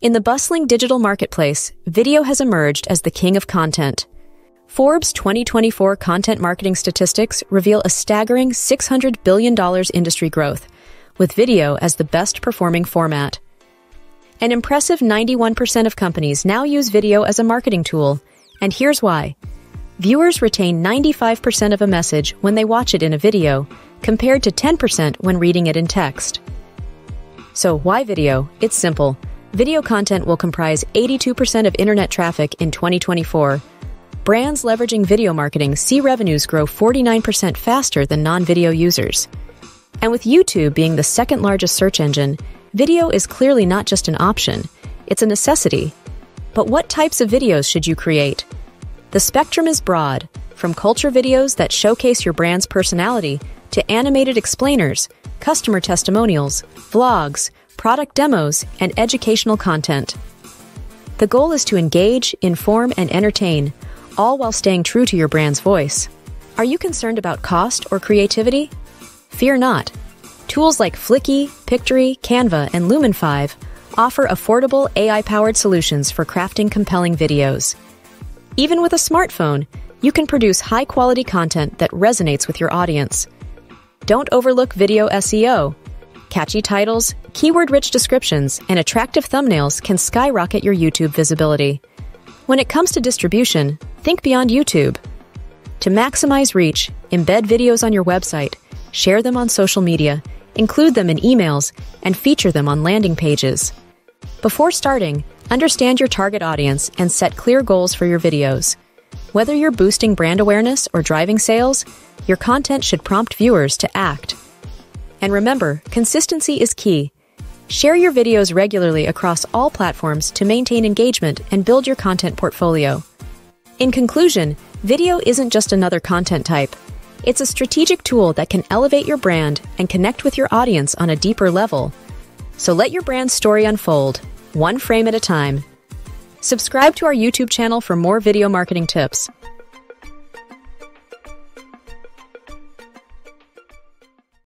In the bustling digital marketplace, video has emerged as the king of content. Forbes' 2024 content marketing statistics reveal a staggering $600 billion industry growth, with video as the best-performing format. An impressive 91% of companies now use video as a marketing tool, and here's why. Viewers retain 95% of a message when they watch it in a video, compared to 10% when reading it in text. So why video? It's simple. Video content will comprise 82% of internet traffic in 2024. Brands leveraging video marketing see revenues grow 49% faster than non-video users. And with YouTube being the second largest search engine, video is clearly not just an option, it's a necessity. But what types of videos should you create? The spectrum is broad, from culture videos that showcase your brand's personality to animated explainers, customer testimonials, vlogs, product demos, and educational content. The goal is to engage, inform, and entertain, all while staying true to your brand's voice. Are you concerned about cost or creativity? Fear not. Tools like Fliki, Pictory, Canva, and Lumen5 offer affordable AI-powered solutions for crafting compelling videos. Even with a smartphone, you can produce high-quality content that resonates with your audience. Don't overlook video SEO. Catchy titles, keyword-rich descriptions, and attractive thumbnails can skyrocket your YouTube visibility. When it comes to distribution, think beyond YouTube. To maximize reach, embed videos on your website, share them on social media, include them in emails, and feature them on landing pages. Before starting, understand your target audience and set clear goals for your videos. Whether you're boosting brand awareness or driving sales, your content should prompt viewers to act. And remember, consistency is key. Share your videos regularly across all platforms to maintain engagement and build your content portfolio. In conclusion, video isn't just another content type. It's a strategic tool that can elevate your brand and connect with your audience on a deeper level. So let your brand's story unfold, one frame at a time. Subscribe to our YouTube channel for more video marketing tips.